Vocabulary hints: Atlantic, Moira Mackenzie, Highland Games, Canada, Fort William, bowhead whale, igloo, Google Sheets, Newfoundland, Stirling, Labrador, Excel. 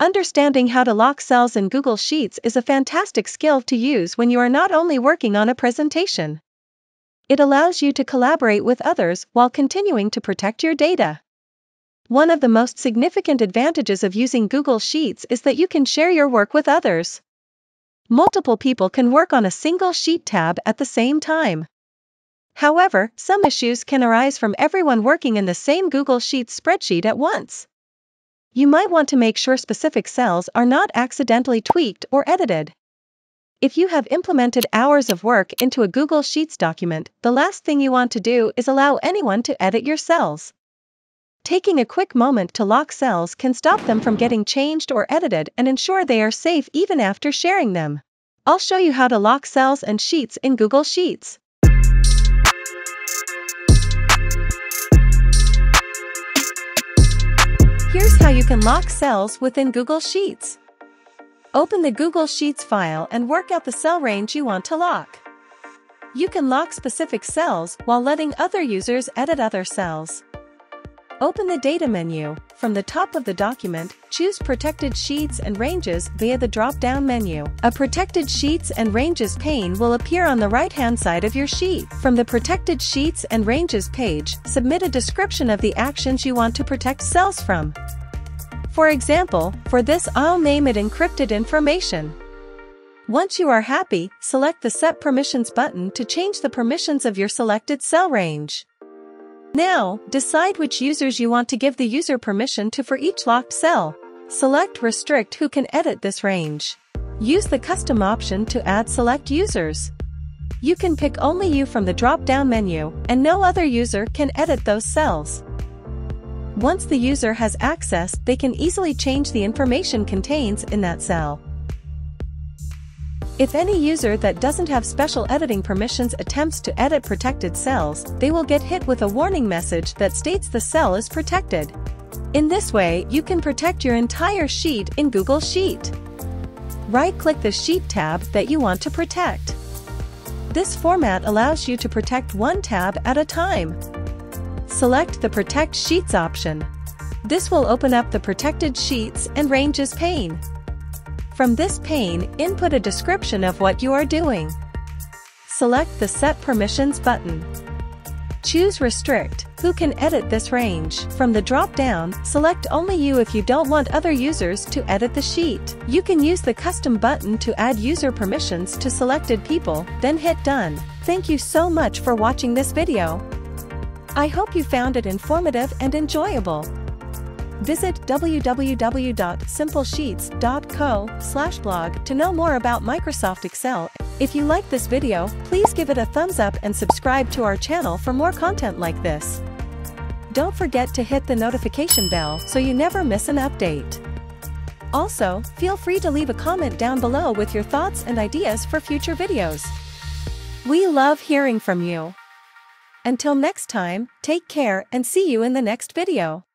Understanding how to lock cells in Google Sheets is a fantastic skill to use when you are not only working on a presentation. It allows you to collaborate with others while continuing to protect your data. One of the most significant advantages of using Google Sheets is that you can share your work with others. Multiple people can work on a single sheet tab at the same time. However, some issues can arise from everyone working in the same Google Sheets spreadsheet at once. You might want to make sure specific cells are not accidentally tweaked or edited. If you have implemented hours of work into a Google Sheets document, the last thing you want to do is allow anyone to edit your cells. Taking a quick moment to lock cells can stop them from getting changed or edited and ensure they are safe even after sharing them. I'll show you how to lock cells and sheets in Google Sheets. Here's how you can lock cells within Google Sheets. Open the Google Sheets file and work out the cell range you want to lock. You can lock specific cells while letting other users edit other cells. Open the Data menu. From the top of the document, choose Protected Sheets and Ranges via the drop-down menu. A Protected Sheets and Ranges pane will appear on the right-hand side of your sheet. From the Protected Sheets and Ranges page, submit a description of the actions you want to protect cells from. For example, for this I'll name it Encrypted Information. Once you are happy, select the Set Permissions button to change the permissions of your selected cell range. Now, decide which users you want to give the user permission to for each locked cell. Select Restrict who can edit this range. Use the Custom option to add select users. You can pick only you from the drop-down menu, and no other user can edit those cells. Once the user has access, they can easily change the information contained in that cell. If any user that doesn't have special editing permissions attempts to edit protected cells, they will get hit with a warning message that states the cell is protected. In this way, you can protect your entire sheet in Google Sheet. Right-click the Sheet tab that you want to protect. This format allows you to protect one tab at a time. Select the Protect Sheets option. This will open up the Protected Sheets and Ranges pane. From this pane, input a description of what you are doing. Select the Set Permissions button. Choose Restrict, who can edit this range. From the drop-down, select only you if you don't want other users to edit the sheet. You can use the Custom button to add user permissions to selected people, then hit Done. Thank you so much for watching this video. I hope you found it informative and enjoyable. Visit www.simplesheets.co/blog to know more about Microsoft Excel. If you like this video, please give it a thumbs up and subscribe to our channel for more content like this. Don't forget to hit the notification bell so you never miss an update. Also, feel free to leave a comment down below with your thoughts and ideas for future videos. We love hearing from you. Until next time, take care and see you in the next video.